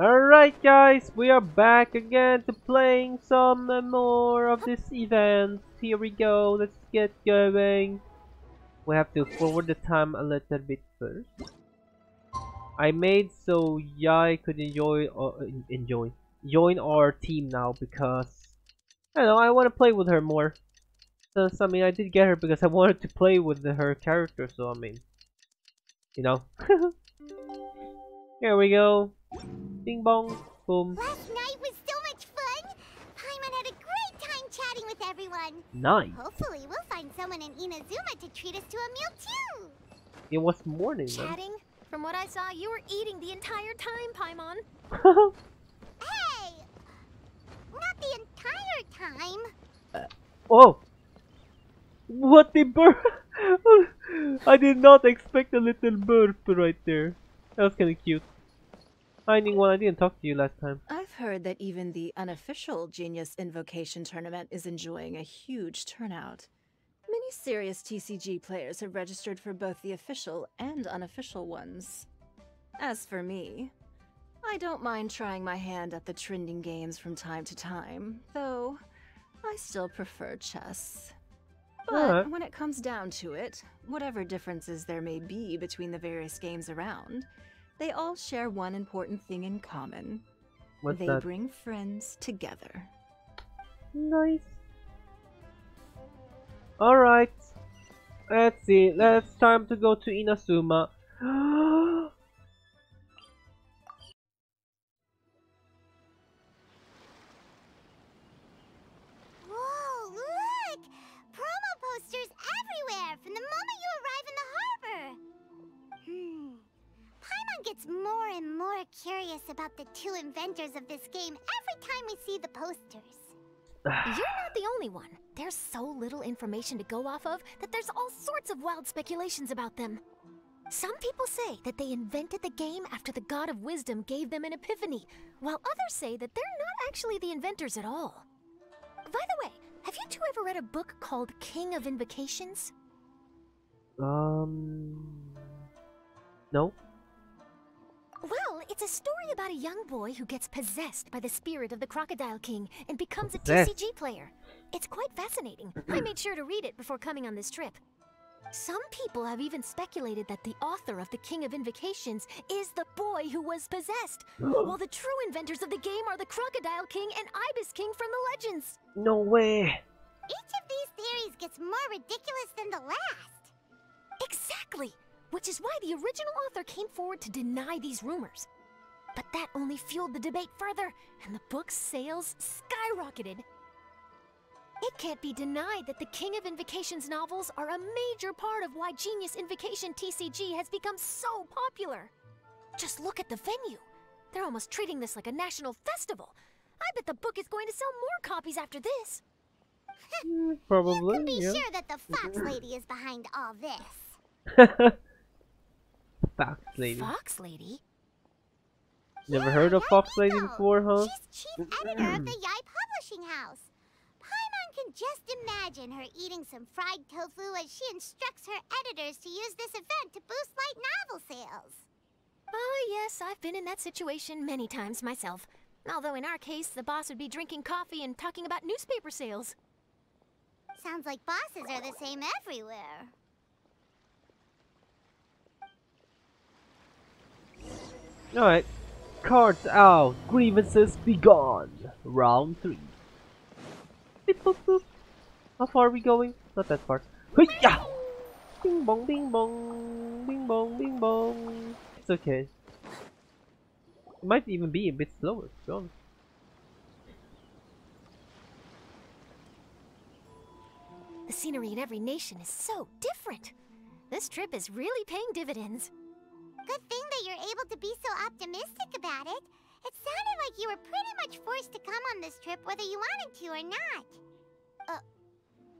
Alright guys, we are back again to playing some more of this event. Here we go, let's get going. We have to forward the time a little bit first. I made so Yae could join our team now because I don't know, I want to play with her more. So I mean, I did get her because I wanted to play with her character, so I mean, you know. Here we go. Ding bong, boom. Last night was so much fun. Paimon had a great time chatting with everyone. Nice. Hopefully we'll find someone in Inazuma to treat us to a meal too. It was morning. Chatting? Though. From what I saw, you were eating the entire time, Paimon. Hey! Not the entire time. Oh! What the burp? I did not expect a little burp right there. That was kinda cute. I didn't talk to you last time. I've heard that even the unofficial Genius Invocation tournament is enjoying a huge turnout. Many serious TCG players have registered for both the official and unofficial ones. As for me, I don't mind trying my hand at the trending games from time to time, though I still prefer chess. But when it comes down to it, whatever differences there may be between the various games around, they all share one important thing in common. What's that? They bring friends together. Nice. Alright. Let's see. It's time to go to Inazuma. Whoa, look! Promo posters everywhere from the moment you arrive in the harbor. Paimon gets more and more curious about the two inventors of this game every time we see the posters. You're not the only one. There's so little information to go off of that there's all sorts of wild speculations about them. Some people say that they invented the game after the God of Wisdom gave them an epiphany, while others say that they're not actually the inventors at all. By the way, have you two ever read a book called King of Invocations? No. Well, it's a story about a young boy who gets possessed by the spirit of the Crocodile King and becomes a TCG player. It's quite fascinating. I made sure to read it before coming on this trip. Some people have even speculated that the author of the King of Invocations is the boy who was possessed, while the true inventors of the game are the Crocodile King and Ibis King from the legends. No way. Each of these theories gets more ridiculous than the last. Exactly. Which is why the original author came forward to deny these rumors. But that only fueled the debate further, and the book's sales skyrocketed. It can't be denied that the King of Invocations novels are a major part of why Genius Invocation TCG has become so popular. Just look at the venue. They're almost treating this like a national festival. I bet the book is going to sell more copies after this. Probably, you can be sure that the Fox Lady is behind all this. Fox Lady. Fox Lady? Never heard of Fox Lady before, huh? She's chief editor of the Yae Publishing House. Paimon can just imagine her eating some fried tofu as she instructs her editors to use this event to boost light novel sales. Oh yes, I've been in that situation many times myself. Although in our case, the boss would be drinking coffee and talking about newspaper sales. Sounds like bosses are the same everywhere. Alright, cards out, grievances be gone. Round 3. Beep, boop, boop. How far are we going? Not that far. Hey-ya! Bing bong, bing bong, bing bong, bing bong. It's okay. It might even be a bit slower. Go on. The scenery in every nation is so different. This trip is really paying dividends. Good thing that you're able to be so optimistic about it. It sounded like you were pretty much forced to come on this trip whether you wanted to or not.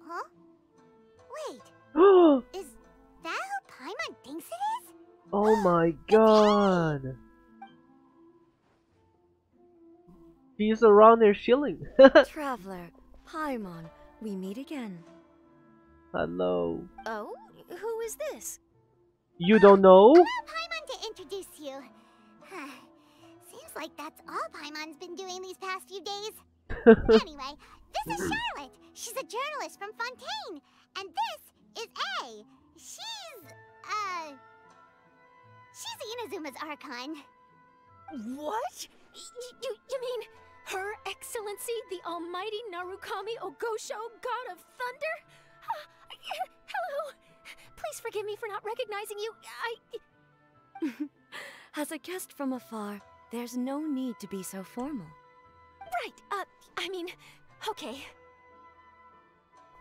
Huh? Wait. Is that who Paimon thinks it is? Oh my god. She's around there shilling. Traveler, Paimon, we meet again. Hello. Oh, who is this? You don't know? Allow Paimon to introduce you. Seems like that's all Paimon's been doing these past few days. Anyway, this is Charlotte. She's a journalist from Fontaine. And this is A. She's Inazuma's Archon. What? You mean Her Excellency, the Almighty Narukami Ogosho, God of Thunder? Hello. Please forgive me for not recognizing you. As a guest from afar, there's no need to be so formal. Right. I mean, okay.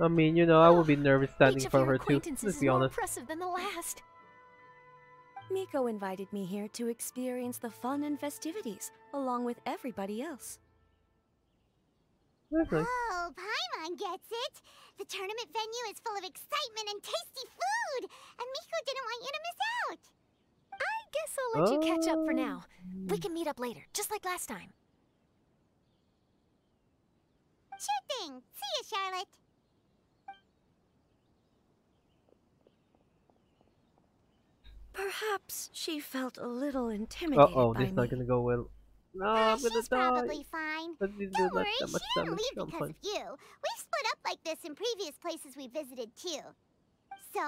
I mean, you know, I would be nervous standing for her too. Let's be honest. Impressive than the last. Miko invited me here to experience the fun and festivities along with everybody else. Nice. Oh, Paimon gets it. The tournament venue is full of excitement and tasty food, and Miko didn't want you to miss out. I guess I'll let you catch up for now. We can meet up later, just like last time. Sure thing. See you, Charlotte. Perhaps she felt a little intimidated. Uh-oh, this is not gonna go well. No, I'm gonna die. Probably fine. Don't worry, she didn't leave because of you. We've split up like this in previous places we visited too. So,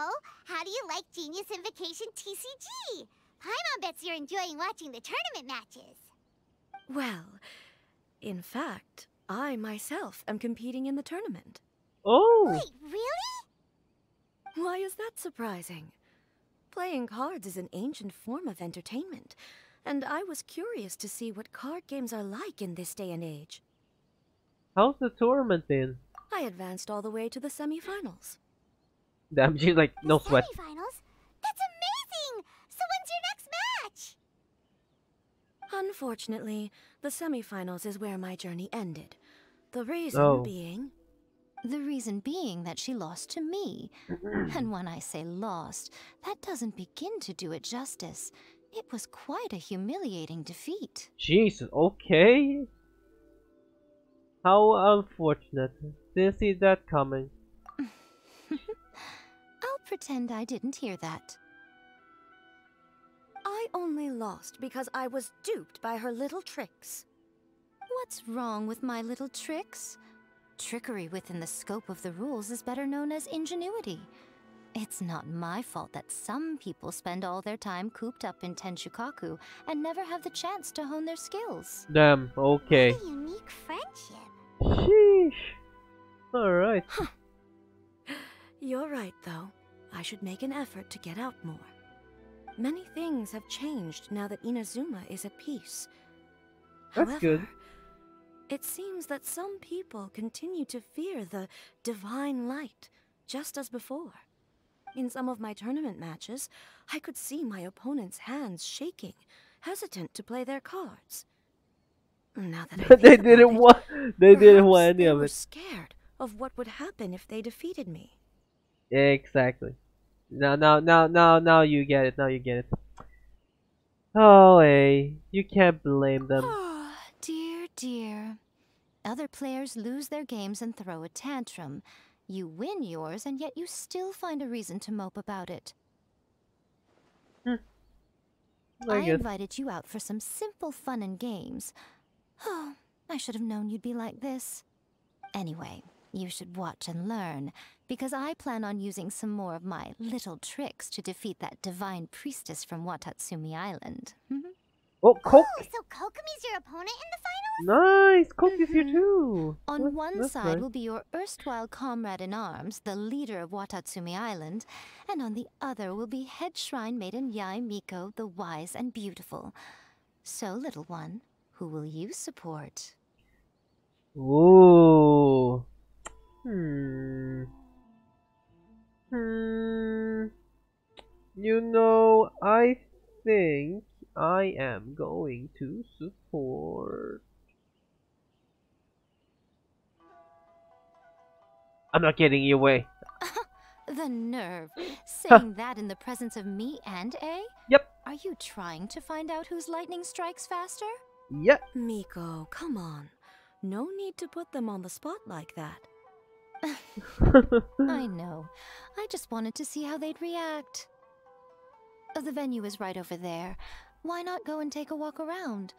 how do you like Genius Invocation TCG? Paimon bets you're enjoying watching the tournament matches. Well, in fact, I myself am competing in the tournament. Oh! Wait, really? Why is that surprising? Playing cards is an ancient form of entertainment, and I was curious to see what card games are like in this day and age. How's the tournament been? I advanced all the way to the semifinals. Damn, she's like, no sweat. Semifinals? That's amazing! So when's your next match? Unfortunately, the semifinals is where my journey ended. The reason being... The reason being that she lost to me. And when I say lost, that doesn't begin to do it justice. It was quite a humiliating defeat. Jesus, okay. How unfortunate. Didn't see that coming. I'll pretend I didn't hear that. I only lost because I was duped by her little tricks. What's wrong with my little tricks? Trickery within the scope of the rules is better known as ingenuity. It's not my fault that some people spend all their time cooped up in Tenchukaku and never have the chance to hone their skills. Damn, okay. What a unique friendship. Sheesh. Alright. Huh. You're right, though. I should make an effort to get out more. Many things have changed now that Inazuma is at peace. That's good. It seems that some people continue to fear the divine light, just as before. In some of my tournament matches, I could see my opponent's hands shaking, hesitant to play their cards. Now that I they didn't want any of it. Scared of what would happen if they defeated me. Exactly. Now you get it. Now you get it. Oh, hey, you can't blame them. Dear, other players lose their games and throw a tantrum. You win yours, and yet you still find a reason to mope about it. I invited you out for some simple fun and games. Oh, I should have known you'd be like this. Anyway, you should watch and learn, because I plan on using some more of my little tricks to defeat that divine priestess from Watatsumi Island. Oh, so Kokomi's your opponent in the finals? Nice! Kokomi's here too! On one side will be your erstwhile comrade in arms, the leader of Watatsumi Island, and on the other will be head shrine maiden Yae Miko, the wise and beautiful. So, little one, who will you support? Ooh. You know, I think I am going to support... I'm not getting you away. The nerve. Saying that in the presence of me and A? Yep. Are you trying to find out whose lightning strikes faster? Yep. Miko, come on. No need to put them on the spot like that. I know. I just wanted to see how they'd react. The venue is right over there. Why not go and take a walk around?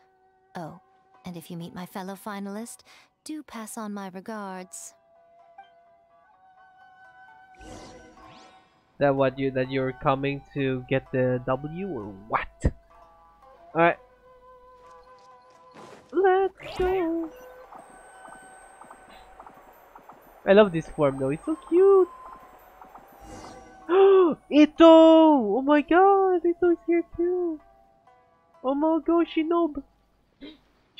Oh, and if you meet my fellow finalist, do pass on my regards. That what you that you're coming to get the W or what? Alright. Let's go. I love this form though, it's so cute. Itto! Oh my god, Itto is here too. Oh my god, Shinob.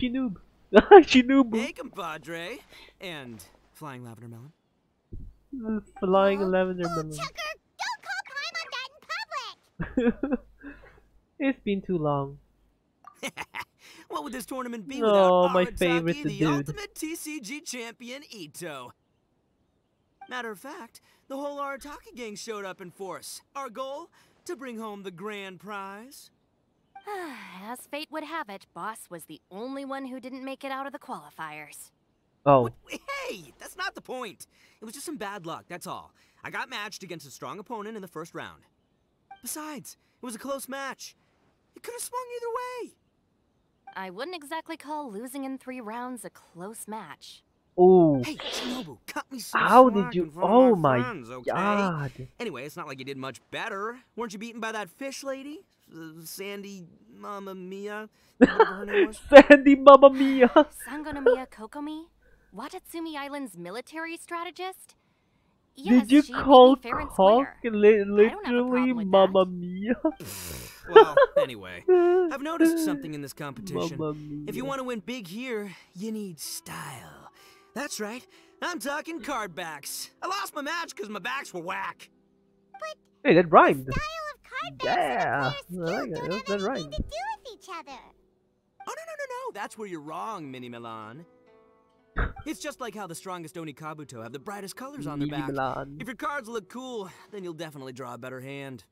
Shinoob. Shinoob. Hey compadre. And Flying Lavender Melon. Flying Lavender Melon. Checker, don't call Paimon that in public! It's been too long. What would this tournament be without Arataki, the ultimate TCG champion, Itto? Matter of fact, the whole Arataki gang showed up in force. Our goal? To bring home the grand prize. As fate would have it, Boss was the only one who didn't make it out of the qualifiers. Oh. But, hey, that's not the point. It was just some bad luck, that's all. I got matched against a strong opponent in the first round. Besides, it was a close match. It could have swung either way. I wouldn't exactly call losing in 3 rounds a close match. Oh. Hey, Shinobu, cut me some slack did you? Oh my friends, okay? God. Anyway, it's not like you did much better. Weren't you beaten by that fish lady? Sandy Mamma Mia? Sandy Mamma Mia. Sangonomiya Kokomi? Watatsumi Island's military strategist? Yes, did you call Kok literally Mamma Mia? Well, anyway, I've noticed something in this competition. If you want to win big here, you need style. That's right, I'm talking card backs. I lost my match because my backs were whack. But hey, that rhymed. The style of card backs and the player's skill don't have anything to do with each other. Oh, no. That's where you're wrong, Mini Milan. It's just like how the strongest Oni Kabuto have the brightest colors on their back. If your cards look cool, then you'll definitely draw a better hand.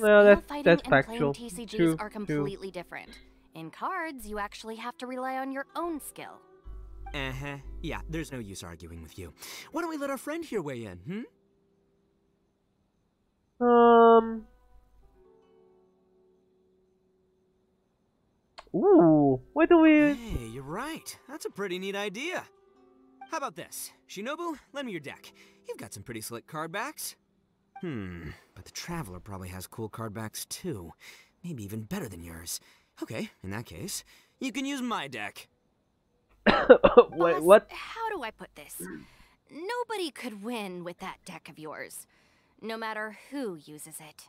Well, that's factual. TCGs are completely different. In cards, you actually have to rely on your own skill. Yeah, there's no use arguing with you. Why don't we let our friend here weigh in, hmm? Ooh, what do we... Hey, you're right. That's a pretty neat idea. How about this? Shinobu, lend me your deck. You've got some pretty slick card backs. Hmm, but the Traveler probably has cool card backs too. Maybe even better than yours. Okay, in that case, you can use my deck. Wait, what? How do I put this? Nobody could win with that deck of yours. No matter who uses it.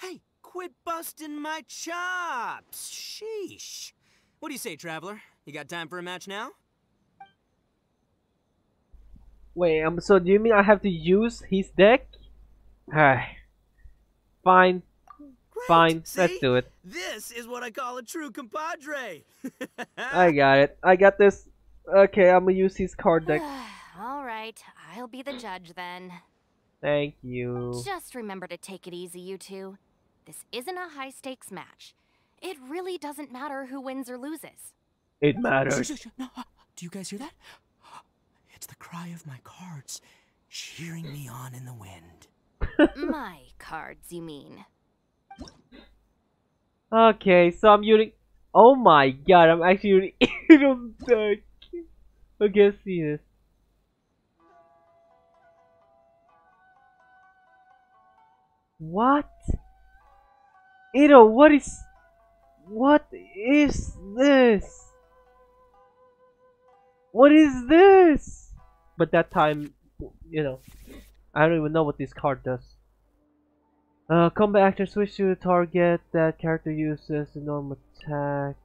Hey! Quit busting my chops! Sheesh! What do you say, Traveler? You got time for a match now? Wait, so do you mean I have to use his deck? Alright. Fine. Great. Fine, see? Let's do it. This is what I call a true compadre! I got it. I got this. Okay, I'm gonna use his card deck. Alright, I'll be the judge then. Thank you. Just remember to take it easy, you two. This isn't a high-stakes match. It really doesn't matter who wins or loses. It matters. No, do you guys hear that? It's the cry of my cards, cheering me on in the wind. My cards, you mean? Okay, so I'm using... Oh my god, I'm actually using... Okay, let's see this. What? Itto, what is this? What is this? But that time, you know, I don't even know what this card does. Combat actor switch to the target that character uses a normal attack.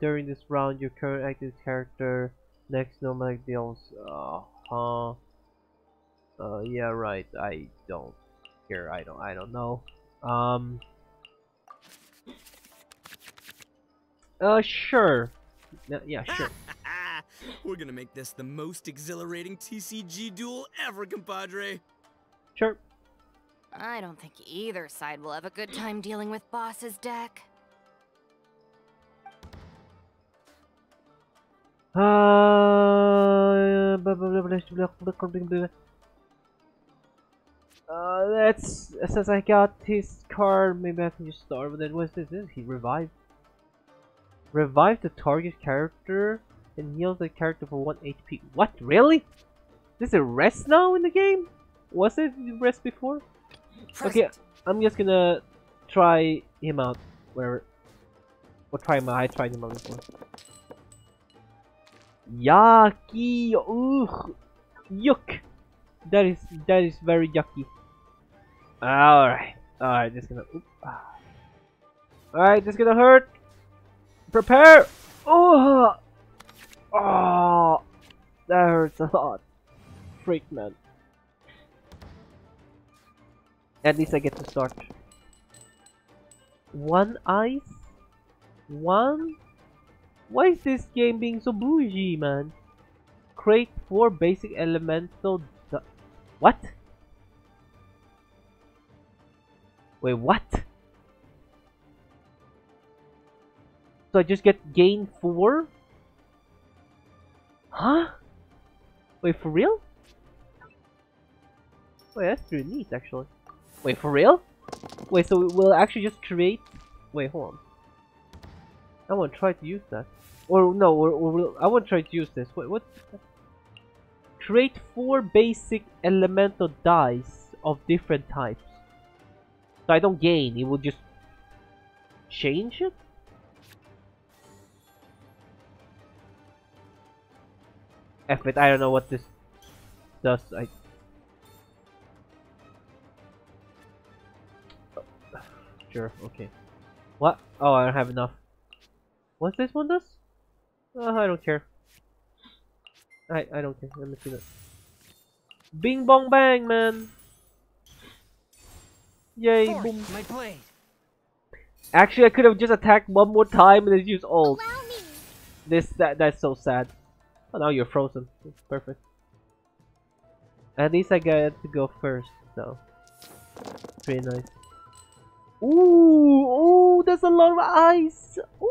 During this round, your current active character next normal attack deals. Yeah, right. I don't care. I don't know. Sure. Yeah, sure. We're gonna make this the most exhilarating TCG duel ever, compadre. Sure. I don't think either side will have a good time dealing with Boss's deck. Let's, since I got his card, maybe I can just start with it. What's this? He revived. Revive the target character and heals the character for 1 HP. What? Really? This is a rest now in the game? Was it rest before? Okay, I'm just gonna try him out. Wherever. Or try him out. I tried him out before. Yucky. Ugh. Yuck. That is very yucky. Alright, this is gonna. Alright, this is gonna hurt. Prepare. Oh. Oh. That hurts a lot. Freak, man. At least I get to start. One ice? One? Why is this game being so bougie, man? Create 4 basic elemental. What? Wait, what? So I just get gain 4? Huh? Wait, for real? Wait, that's pretty neat, actually. Wait, for real? Wait, so we'll actually just create... Wait, hold on. I want to try to use that. Or no, I want to try to use this. Wait, what? Create 4 basic elemental dice of different types. So I don't gain, it will just... change it? F it, I don't know what this does. Sure, okay. What? Oh, I don't have enough. What's this one does? I don't care. I don't care. Let me see that. Bing bong bang, man. Yay, Force, boom. My blade. Actually, I could have just attacked one more time and then used ult. That's so sad. Oh, now you're frozen. It's perfect. At least I got to go first, though. Pretty nice. Ooh, there's a lot of ice. Ooh,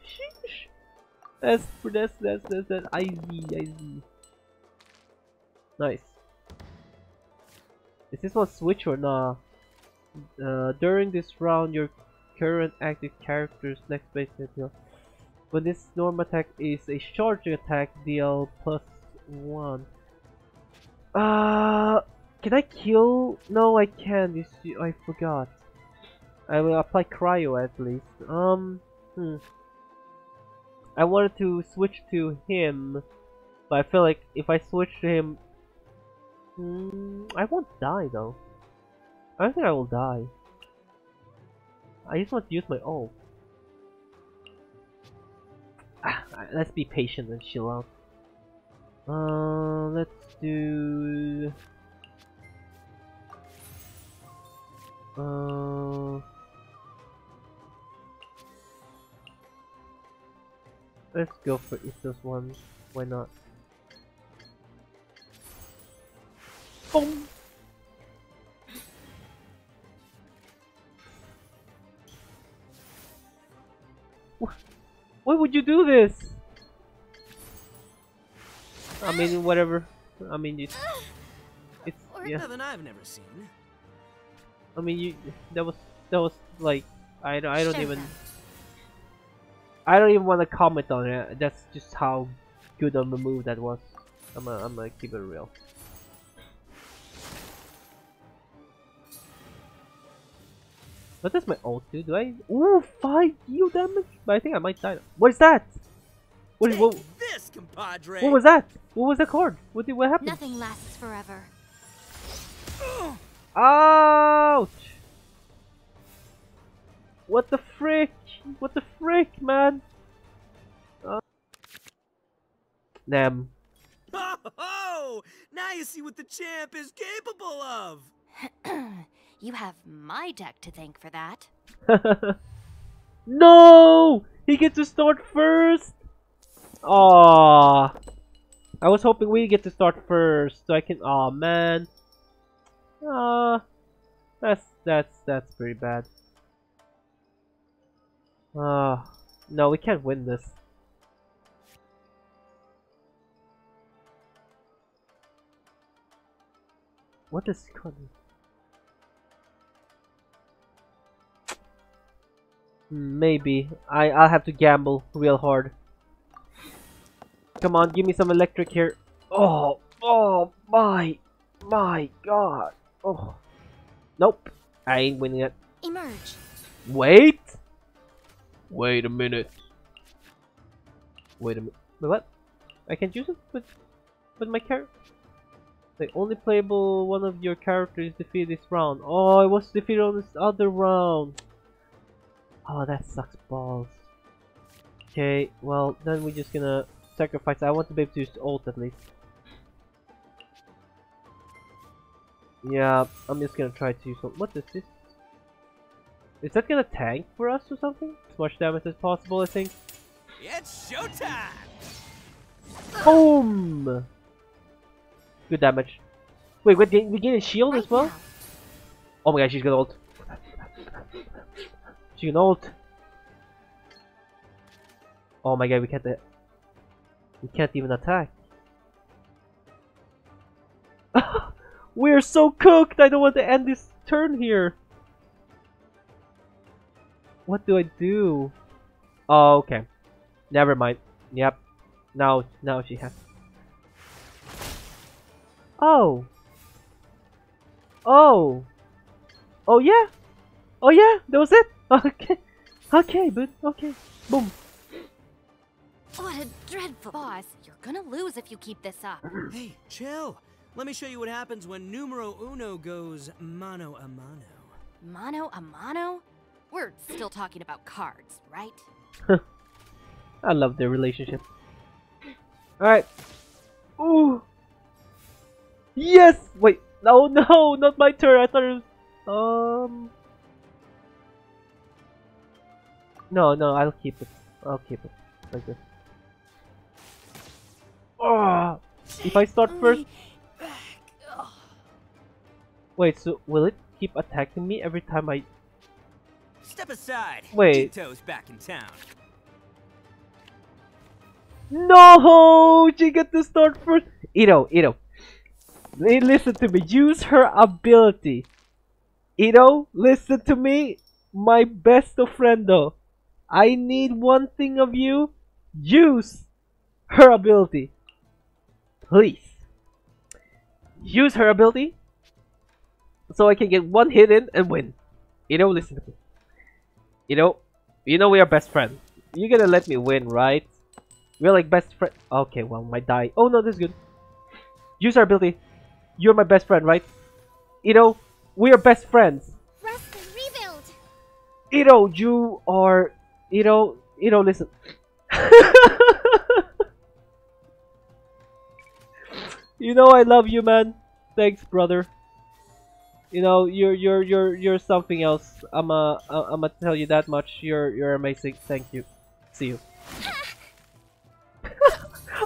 sheesh. That's icy. Nice. Is this one switch or nah? During this round, your current active character's next base deal. When this norm attack is a charging attack, deal +1. Can I kill? No, I can't. I forgot. I will apply cryo at least. I wanted to switch to him, but I feel like if I switch to him, I won't die though. I don't think I will die. I just want to use my ult. Let's be patient and chill out. Let's do. Let's go for Itto's one. Why not? Boom. Why would you do this? I mean, whatever. I mean, it's yeah. I've never seen. I mean, that was like, I don't even want to comment on it. That's just how good of a move that was. I'm gonna keep it real. What does my ult do? Do I? Ooh, 5 heal damage. But I think I might die. What is that? What? This, compadre. What was that? What was that card? What happened? Nothing lasts forever. Ouch! What the frick? What the frick, man? Damn. Oh, now you see what the champ is capable of. You have my deck to thank for that. No, he gets to start first. Ah, I was hoping we get to start first, so I can. Oh man. That's pretty bad. No, we can't win this. What is Maybe. I'll have to gamble real hard. Come on, give me some electric here. Oh, oh, my god. Oh. Nope. I ain't winning it. Emerge. Wait. Wait a minute. Wait a minute. What? I can't use it with my character? The only playable one of your characters defeated this round. Oh, I was defeated on this other round. Oh, that sucks balls. Okay, well, then we're just gonna sacrifice. I want to be able to use ult at least. Yeah, I'm just gonna try to use ult. What is this? Is that gonna tank for us or something? As much damage as possible, I think. It's showtime! Boom! Good damage. Wait, what? We get a shield as well? Oh my god, she's gonna ult. She can ult. Oh my god, we can't. We can't even attack. We're so cooked. I don't want to end this turn here. What do I do? Oh, okay. Never mind. Yep. Now she has. Oh. Oh. Oh yeah. Oh yeah. That was it. Okay, okay, bud. Okay, boom. What a dreadful boss! You're gonna lose if you keep this up. Hey, chill. Let me show you what happens when numero uno goes mano a mano. Mano a mano? We're still talking about cards, right? I love their relationship. All right. Ooh. Yes. Wait. No, no, not my turn. I thought it was No, no, I'll keep it. I'll keep it. Like this. Oh, if I start first... Wait, so will it keep attacking me every time I... Step aside. Wait. Itto's back in town. No! She got to start first! Itto. Listen to me. Use her ability. Itto, listen to me. My best of friend though. I need one thing of you. Use her ability. Please. Use her ability so I can get one hit in and win. Itto, listen to me. Itto, you know we are best friends. You're gonna let me win, right? We're like best friends. Okay, well, my die. Oh no, this is good. Use her ability. You're my best friend, right? Itto, we are best friends. Itto, you are... Itto, listen. You know I love you, man. Thanks, brother. You know you're something else. I'ma tell you that much. You're amazing. Thank you. See you.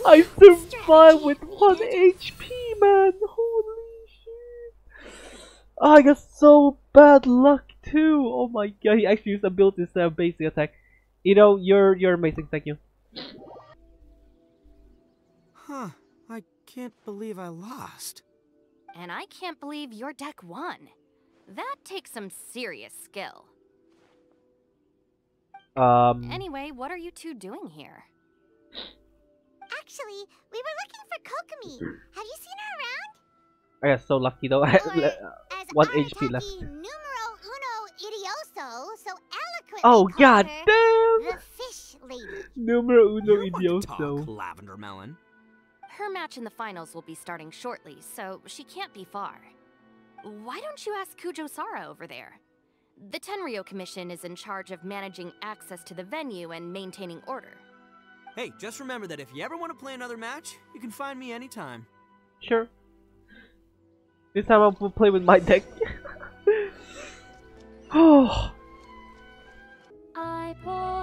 I survived with 1 HP, man. Holy shit! Oh, I got so bad luck too. Oh my god! He actually used ability instead of basic attack. Itto, you're amazing. Thank you. Huh? I can't believe I lost. And I can't believe your deck won. That takes some serious skill. Anyway, what are you two doing here? Actually, we were looking for Kokomi. Have you seen her around? I got so lucky though. One HP left. Idioso, so eloquently oh god damn! The fish lady. Numero uno idioso. Lavender melon. Her match in the finals will be starting shortly, so she can't be far. Why don't you ask Kujo Sara over there? The Tenryo Commission is in charge of managing access to the venue and maintaining order. Hey, just remember that if you ever want to play another match, you can find me anytime. Sure. This time I will play with my deck. I